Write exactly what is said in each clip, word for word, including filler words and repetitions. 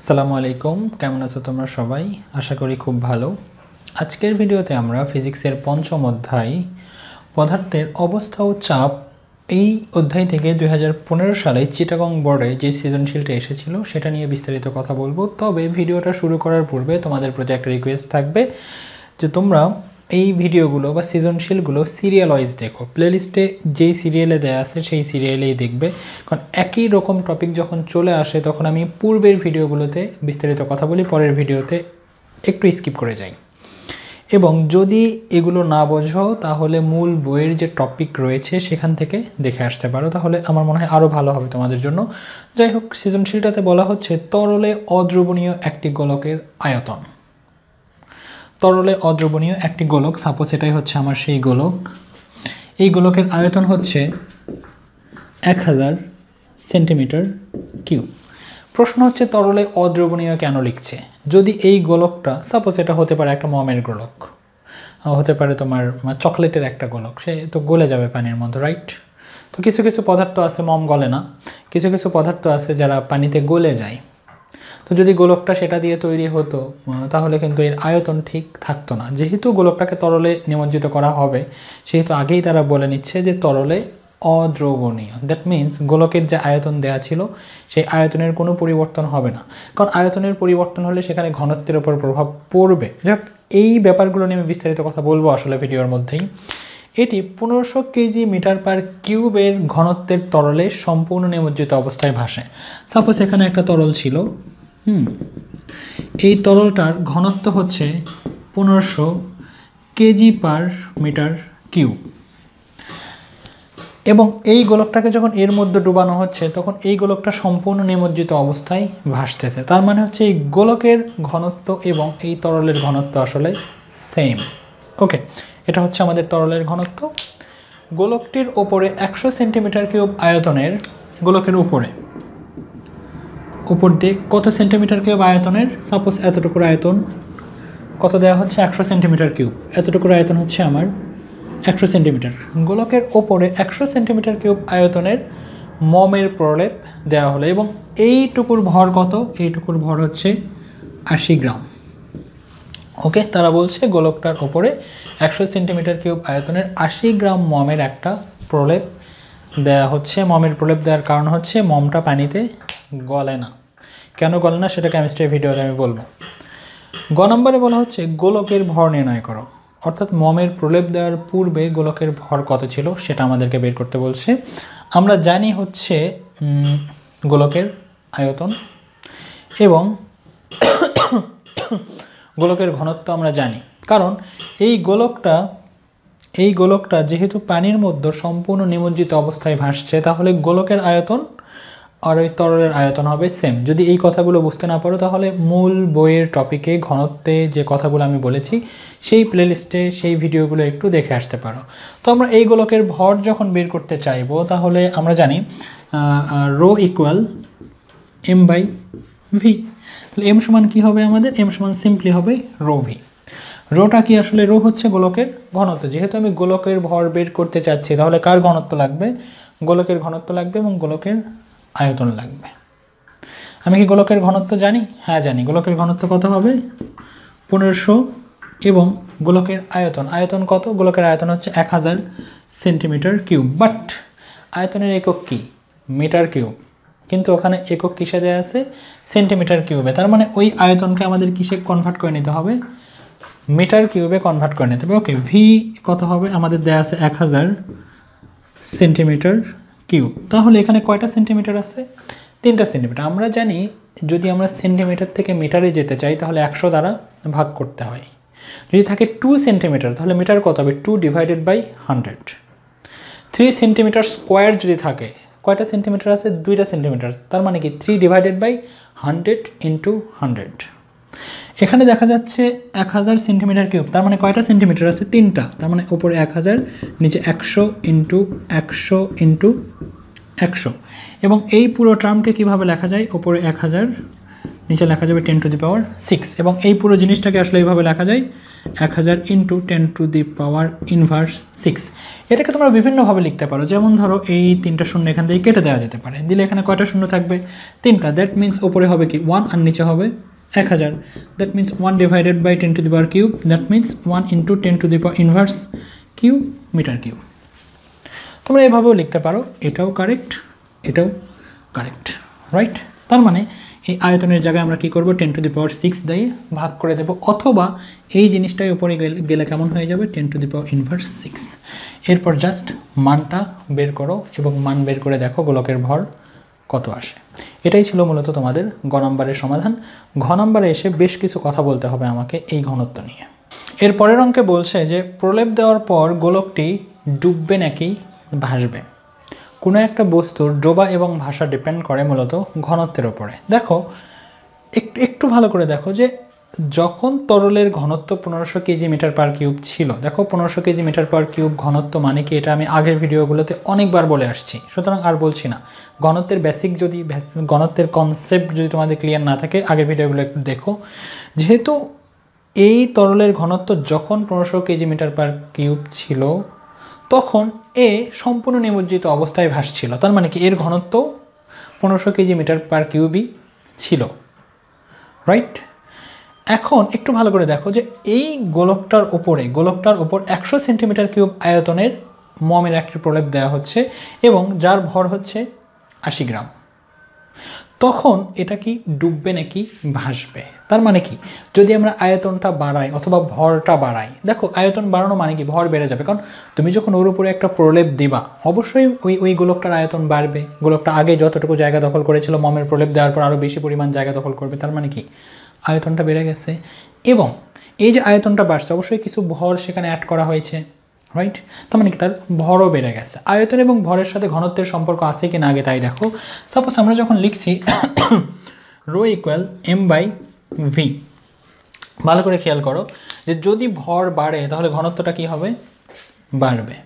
আসসালামু আলাইকুম কেমন আছো তোমরা সবাই আশা করি খুব ভালো আজকের ভিডিওতে আমরা ফিজিক্সের পঞ্চম অধ্যায় পদার্থের অবস্থা ও চাপ এই অধ্যায় থেকে দুই হাজার পনেরো সালে চিটাগং বোর্ডে যে সৃজনশীলটা এসেছিল সেটা নিয়ে বিস্তারিত কথা বলবো তবে ভিডিওটা শুরু করার পূর্বে তোমাদের প্রজেক্ট রিকোয়েস্ট থাকবে যে তোমরা এই ভিডিওগুলো বা সিজনশীলগুলো সিরিয়ালাইজ দেখো প্লেলিস্টে যেই সিরিয়ালে দেয়া আছে সেই সিরিয়ালেই দেখবে কারণ একই রকম টপিক যখন চলে আসে তখন আমি পূর্বের ভিডিওগুলোতে বিস্তারিত কথা বলি পরের ভিডিওতে একটু স্কিপ করে যাই এবং যদি এগুলো না বোঝো তাহলে মূল বইয়ের যে টপিক রয়েছে সেখান থেকে দেখে আসতে পারো তাহলে আমার মনে হয় আরো ভালো হবে তোমাদের জন্য যাই হোক সৃজনশীলটাতে বলা হচ্ছে তরলে অদ্রবণীয় একটি গোলকের আয়তন তরলে অদ্রবণীয় একটি গোলক সাপোজ এটাই হচ্ছে আমার সেই গোলক এই গোলকের আয়তন হচ্ছে এক হাজার সেন্টিমিটার কিউব প্রশ্ন হচ্ছে তরলে অদ্রবণীয় কেন লিখছে যদি এই গোলকটা সাপোজ এটা হতে পারে একটা মোমের গোলক হতে পারে তোমার চকলেটের একটা গোলক সে তো গলে যাবে পানির মধ্যে রাইট তো কিছু কিছু পদার্থ আছে মোম গলে না কিছু কিছু পদার্থ আছে যারা পানিতে গলে যায় তো যদি গোলকটা সেটা দিয়ে তৈরি হতো তাহলে কিন্তু এর আয়তন ঠিক থাকতো না যেহেতু গোলকটাকে তরলে নিমজ্জিত করা হবে সেহেতু আগেই তারা বলে নিচ্ছে যে তরলে অদ্রবণীয় দ্যাট মিন্স গোলকের যে আয়তন দেয়া ছিল সেই আয়তনের কোনো পরিবর্তন হবে না কারণ আয়তনের পরিবর্তন হলে সেখানে ঘনত্বের উপর প্রভাব পড়বে যাক এই ব্যাপারগুলো নিয়ে আমি বিস্তারিত কথা বলবো আসলে ভিডিওর মধ্যেই এটি পনেরোশো কেজি মিটার পার কিউবের ঘনত্বের তরলে সম্পূর্ণ নিমজ্জিত অবস্থায় ভাসে সাপোজ এখানে একটা তরল ছিল হুম এই তরলটার ঘনত্ব হচ্ছে পনেরোশো কেজি পার মিটার কিউব এবং এই গোলকটাকে যখন এর মধ্যে ডুবানো হচ্ছে তখন এই গোলকটা সম্পূর্ণ নিমজ্জিত অবস্থায় ভাসতেছে তার মানে হচ্ছে এই গোলকের ঘনত্ব এবং এই তরলের ঘনত্ব আসলে সেম ওকে এটা হচ্ছে আমাদের তরলের ঘনত্ব গোলকটির উপরে একশো সেন্টিমিটার কিউব আয়তনের গোলকের উপরে উপর দিয়ে কত সেন্টিমিটার কিউব আয়তনের সাপোজ এতটুকুর আয়তন কত দেওয়া হচ্ছে একশো সেন্টিমিটার কিউব এতটুকুর আয়তন হচ্ছে আমার একশো সেন্টিমিটার গোলকের ওপরে একশো সেন্টিমিটার কিউব আয়তনের মোমের প্রলেপ দেওয়া হলো এবং এইটুকুর ভর কত এইটুকুর ভর হচ্ছে আশি গ্রাম ওকে তারা বলছে গোলকটার ওপরে একশো সেন্টিমিটার কিউব আয়তনের আশি গ্রাম মোমের একটা প্রলেপ দেওয়া হচ্ছে মোমের প্রলেপ দেওয়ার কারণ হচ্ছে মোমটা পানিতে গলে না কেন গলে না সেটা কেমিস্ট্রি ভিডিওতে আমি বলবো গ নম্বরে বলা হচ্ছে গোলকের ভর নির্ণয় করো অর্থাৎ মোমের প্রলেপ দেওয়ার পূর্বে গোলকের ভর কত ছিল সেটা আমাদেরকে বের করতে বলছে আমরা জানি হচ্ছে গোলকের আয়তন এবং গোলকের ঘনত্ব আমরা জানি কারণ এই গোলকটা এই গোলকটা যেহেতু পানির মধ্যে সম্পূর্ণ নিমজ্জিত অবস্থায় ভাসছে তাহলে গোলকের আয়তন আর এই তরলের আয়তন হবে সেম যদি এই কথাগুলো বুঝতে না পারো তাহলে মূল বইয়ের টপিকে ঘনত্বে যে কথাগুলো আমি বলেছি সেই প্লেলিস্টে সেই ভিডিওগুলো একটু দেখে আসতে পারো তো আমরা এই গোলকের ভর যখন বের করতে চাইবো তাহলে আমরা জানি rho equal M by V তাহলে এম সমান কী হবে আমাদের এম সমান সিম্পলি হবে রো ভি রোটা কি আসলে রো হচ্ছে গোলকের ঘনত্ব যেহেতু আমি গোলকের ভর বের করতে চাচ্ছি তাহলে কার ঘনত্ব লাগবে গোলকের ঘনত্ব লাগবে এবং গোলকের আয়তন লাগবে আমি কি গোলকের ঘনত্ব জানি হ্যাঁ জানি গোলকের ঘনত্ব কত হবে পনেরোশো এবং গোলকের আয়তন আয়তন কত গোলকের আয়তন হচ্ছে এক হাজার সেন্টিমিটার কিউব বাট আয়তনের একক কি মিটার কিউব কিন্তু ওখানে একক কিসে দেওয়া আছে সেন্টিমিটার কিউবে তার মানে ওই আয়তনকে আমাদের কিসে কনভার্ট করে নিতে হবে মিটার কিউবে কনভার্ট করে নিতে হবে ওকে ভি কত হবে আমাদের দেওয়া আছে এক হাজার সেন্টিমিটার কিউব তাহলে এখানে কয়টা সেন্টিমিটার আছে তিনটা সেন্টিমিটার আমরা জানি যদি আমরা সেন্টিমিটার থেকে মিটারে যেতে চাই তাহলে একশো দ্বারা ভাগ করতে হয় যদি থাকে টু সেন্টিমিটার তাহলে মিটার কত হবে two divided by hundred three centimetre square যদি থাকে কয়টা সেন্টিমিটার আছে দুইটা সেন্টিমিটার তার মানে কি three divided by hundred into hundred এখানে দেখা যাচ্ছে এক হাজার সেন্টিমিটার কিউব তার মানে কয়টা সেন্টিমিটার আছে তিনটা তার মানে ওপরে এক হাজার নিচে একশো ইন্টু একশো ইন্টু একশো এবং এই পুরো টার্মকে কীভাবে লেখা যায় ওপরে এক হাজার नीचे लेखा जाए ten to the power six और ये पुरो जिनिसटा के आसले एइभावे लेखा जाए एक हज़ार into ten to the power inverse six. एटाके तोमरा विभिन्न भावे लिखते पारो जेमन धरो एइ तीनटा शून्य एखान थेके केटे देওয়া যেতে পারে दिले एखाने कयटा शून्य थाकबे तीनटा दैट मीन्स ओपरे होबे कि वन और नीचे होबे एक हज़ार that means one divided by ten to the power cube that means one into ten to the power inverse cube metre cube. তোমরা এভাবেও লিখতে পারো এটাও কারেক্ট এটাও কারেক্ট রাইট। তার মানে এই আয়তনের জায়গায় আমরা কি করব ten to the power six দিয়ে ভাগ করে দেব অথবা এই জিনিসটাই উপরে গেলে কেমন হয়ে যাবে ten to the power inverse six. এরপর জাস্ট মানটা বের করো এবং মান বের করে দেখো গোলকের ভর কত আসে। এটাই ছিল মূলত তোমাদের গ নম্বরের সমাধান। ঘ নম্বরে এসে বেশ কিছু কথা বলতে হবে আমাকে এই ঘনত্ব নিয়ে। এর পরের অঙ্কে বলছে যে প্রলেপ দেওয়ার পর গোলকটি ডুববে নাকি ভাসবে। কোনো একটা বস্তুর ডোবা এবং ভাষা ডিপেন্ড করে মূলত ঘনত্বের উপরে। দেখো একটু একটু ভালো করে দেখো যে যখন তরলের ঘনত্ব পনেরোশো কেজি মিটার পার কিউব ছিল, দেখো পনেরোশো কেজি মিটার পার কিউব ঘনত্ব মানে কি এটা আমি আগের ভিডিওগুলোতে অনেকবার বলে আসছি, সুতরাং আর বলছি না। ঘনত্বের বেসিক যদি ঘনত্বের কনসেপ্ট যদি তোমাদের ক্লিয়ার না থাকে আগের ভিডিওগুলো একটু দেখো। যেহেতু এই তরলের ঘনত্ব যখন পনেরোশো কেজি মিটার পার কিউব ছিল তখন এ সম্পূর্ণ নিমজ্জিত অবস্থায় ভাসছিল, তার মানে কি এর ঘনত্ব পনেরোশো কেজি মিটার পার কিউবই ছিল রাইট। এখন একটু ভালো করে দেখো যে এই গোলকটার উপরে গোলকটার উপর একশো সেন্টিমিটার কিউব আয়তনের মমের একটি প্রলেপ দেওয়া হচ্ছে এবং যার ভর হচ্ছে আশি গ্রাম, তখন এটা কি ডুববে নাকি ভাসবে। তার মানে কি যদি আমরা আয়তনটা বাড়াই অথবা ভরটা বাড়াই, দেখো আয়তন বাড়ানো মানে কি ভর বেড়ে যাবে, কারণ তুমি যখন ওর উপরে একটা প্রলেপ দিবা অবশ্যই ওই ওই গোলকটার আয়তন বাড়বে। গোলকটা আগে যতটুকু জায়গা দখল করেছিল মমের প্রলেপ দেওয়ার পর আরও বেশি পরিমাণ জায়গা দখল করবে, তার মানে কি আয়তনটা বেড়ে গেছে এবং এই যে আয়তনটা বাড়ছে অবশ্যই কিছু ভর সেখানে অ্যাড করা হয়েছে রাইট। তার মানে কি তার ভরও বেড়ে গেছে। আয়তন এবং ভরের সাথে ঘনত্বের সম্পর্ক আছে কি না আগে তাই দেখো। সাপোজ আমরা যখন লিখছি rho equal M by V, ভালো করে খেয়াল করো যে যদি ভর বাড়ে তাহলে ঘনত্বটা কি হবে বাড়বে,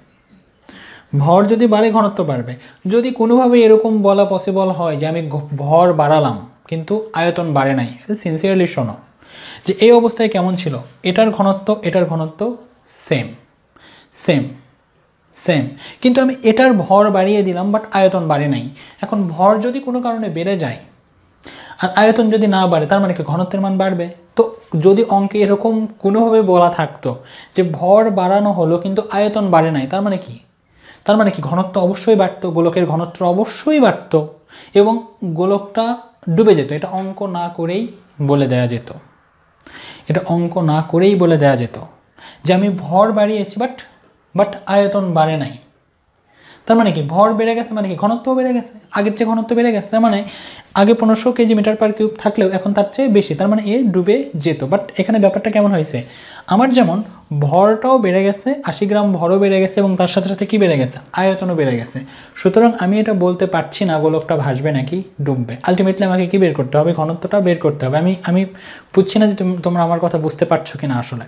ভর যদি বাড়ে ঘনত্ব বাড়বে। যদি কোনোভাবে এরকম বলা পসিবল হয় যে আমি ভর বাড়ালাম কিন্তু আয়তন বাড়ে নাই, সিনসিয়ারলি শোনো যে এই অবস্থায় কেমন ছিল, এটার ঘনত্ব এটার ঘনত্ব সেম সেম সেম, কিন্তু আমি এটার ভর বাড়িয়ে দিলাম বাট আয়তন বাড়ে নাই। এখন ভর যদি কোনো কারণে বেড়ে যায় আর আয়তন যদি না বাড়ে তার মানে কি ঘনত্বের মান বাড়বে। তো যদি অঙ্কে এরকম কোনোভাবে বলা থাকতো যে ভর বাড়ানো হলো কিন্তু আয়তন বাড়ে নাই, তার মানে কি তার মানে কি ঘনত্ব অবশ্যই বাড়তো, গোলকের ঘনত্ব অবশ্যই বাড়তো এবং গোলকটা ডুবে যেত। এটা অঙ্ক না করেই বলে দেওয়া যেত এটা অঙ্ক না করেই বলে দেওয়া যেত যে আমি ভর বাড়িয়েছি বাট বাট আয়তন বাড়ে নাই, তার মানে কি ভর বেড়ে গেছে মানে কি ঘনত্বও বেড়ে গেছে, আগের চেয়ে ঘনত্ব বেড়ে গেছে। তার মানে আগে পনেরোশো কেজি মিটার পার কিউব থাকলেও এখন তার চেয়ে বেশি, তার মানে এ ডুবে যেত। বাট এখানে ব্যাপারটা কেমন হয়েছে, আমার যেমন ভরটাও বেড়ে গেছে আশি গ্রাম ভরও বেড়ে গেছে এবং তার সাথে সাথে কী বেড়ে গেছে আয়তনও বেড়ে গেছে, সুতরাং আমি এটা বলতে পারছি না গোলকটা ভাসবে নাকি ডুববে। আলটিমেটলি আমাকে কী বের করতে হবে, ঘনত্বটা বের করতে হবে। আমি আমি বুঝছি না যে তুমি তোমরা আমার কথা বুঝতে পারছো কি না। আসলে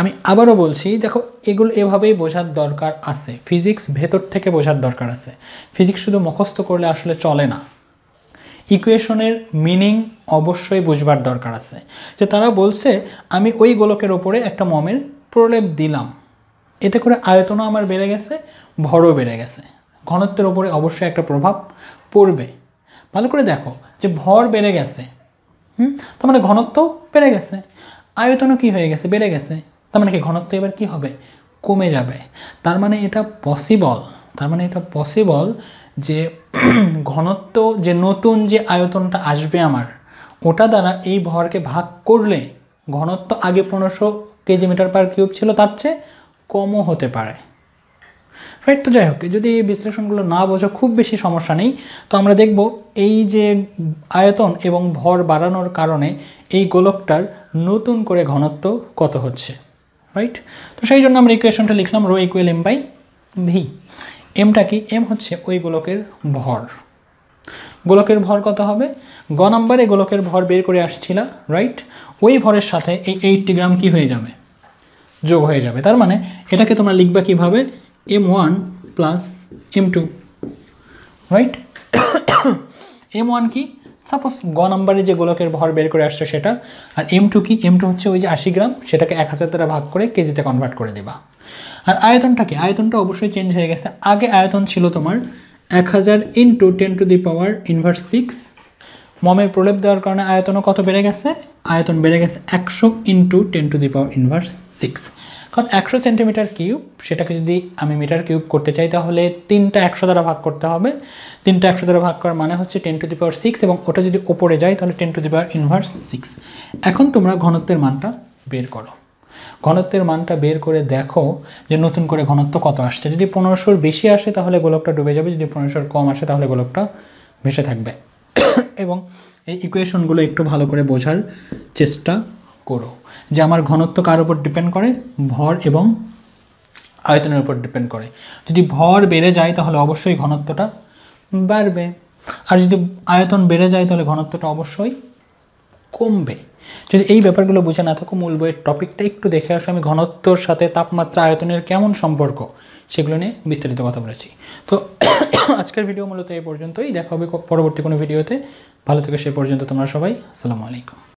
আমি আবারও বলছি দেখো এগুলো এভাবেই বোঝার দরকার আছে, ফিজিক্স ভেতর থেকে বোঝার দরকার আছে। ফিজিক্স শুধু মুখস্থ করলে আসলে চলে না, ইকুয়েশনের মিনিং অবশ্যই বুঝবার দরকার আছে। যে তারা বলছে আমি ওই গোলকের ওপরে একটা মমের প্রলেপ দিলাম, এতে করে আয়তনও আমার বেড়ে গেছে ভরও বেড়ে গেছে, ঘনত্বের ওপরে অবশ্যই একটা প্রভাব পড়বে। ভালো করে দেখো যে ভর বেড়ে গেছে হুম তার মানে ঘনত্ব বেড়ে গেছে, আয়তনও কী হয়ে গেছে বেড়ে গেছে, তার মানে কি ঘনত্ব এবার কী হবে কমে যাবে। তার মানে এটা পসিবল তার মানে এটা পসিবল যে ঘনত্ব যে নতুন যে আয়তনটা আসবে আমার ওটা দ্বারা এই ভরকে ভাগ করলে ঘনত্ব আগে পনেরোশো কেজি মিটার পার কিউব ছিল তার চেয়ে কমও হতে পারে রাইট। তো যাই হোক যদি এই বিশ্লেষণগুলো না বোঝো খুব বেশি সমস্যা নেই। তো আমরা দেখব এই যে আয়তন এবং ভর বাড়ানোর কারণে এই গোলকটার নতুন করে ঘনত্ব কত হচ্ছে রাইট। তো সেই জন্য আমরা ইকুয়েশনটা লিখলাম rho equal M by V. এমটা কি, এম হচ্ছে ওই গোলকের ভর, গোলকের ভর কত হবে, গ নাম্বারে গোলকের ভর বের করে আসছিল রাইট, ওই ভরের সাথে এই এইটটি গ্রাম কি হয়ে যাবে যোগ হয়ে যাবে। তার মানে এটাকে তোমরা লিখবা কিভাবে M one plus M two right. M one কি सपोज ग नम्बर जो गोलकर भर बेर कर आसो और एम टू कि एम टू हे वो आशी ग्राम से एक हज़ार द्वारा भाग कर केजी ते कन्भार्ट कर देवा। और आयतन के आयतन अवश्य चेंज हो गए, आगे आयतन छिल तुम्हार एक हज़ार into ten to the power inverse six. ममेर प्रलेप देवार कारणे आयतनों कत बेड़े गेछे, आयतन बेड़े गेछे एकशो into ten to the power inverse six. कारण एकशो सेंटीमिटार किूब सेटाके जोदि आमि मीटार किूब करते चाइ ताहले तीनटा एकशो द्वारा भाग करते हबे, तीनटा एकशो द्वारा भाग करार माने हच्छे ten to the power six एबं ओटा जोदि ओपरे जाए ताहले ten to the power inverse six. एखन तोमरा घनत्वेर मानटा बेर करो, घनत्वेर मानटा बेर करे देखो जे नतुन करे घनत्व कत आसछे। जोदि पंद्रशोर बेशी आसे ताहले गोलकटा डुबे जाबे, जोदि पंद्रशोर कम आसे ताहले गोलकटा भेसे थाकबे। এবং এই ইকুয়েশনগুলো একটু ভালো করে বোঝার চেষ্টা করো যে আমার ঘনত্ব কার উপর ডিপেন্ড করে, ভর এবং আয়তনের উপর ডিপেন্ড করে। যদি ভর বেড়ে যায় তাহলে অবশ্যই ঘনত্বটা বাড়বে, আর যদি আয়তন বেড়ে যায় তাহলে ঘনত্বটা অবশ্যই কমবে। যদি এই ব্যাপারগুলো বোঝা না থাকো মূল বইয়ের টপিকটা একটু দেখে আসো, আমি ঘনত্বর সাথে তাপমাত্রা আয়তনের কেমন সম্পর্ক সেগুলো নিয়ে বিস্তারিত কথা বলেছি। তো আজকের ভিডিও মূলত এই পর্যন্তই, দেখা হবে পরবর্তী কোনো ভিডিওতে। ভালো থেকে সেই পর্যন্ত তোমরা সবাই আসসালামু আলাইকুম।